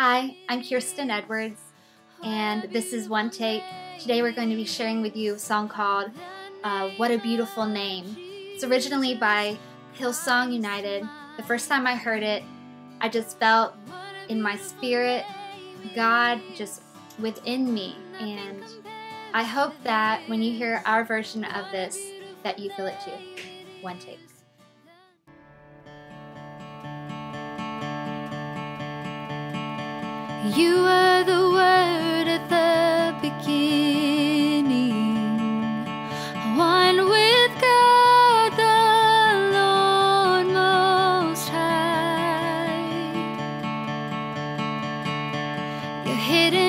Hi, I'm Kiersten Edwards, and this is One Take. Today we're going to be sharing with you a song called What a Beautiful Name. It's originally by Hillsong United. The first time I heard it, I just felt in my spirit, God just within me. And I hope that when you hear our version of this, that you feel it too. One take. You were the Word at the beginning, one with God the Lord Most High. You're hidden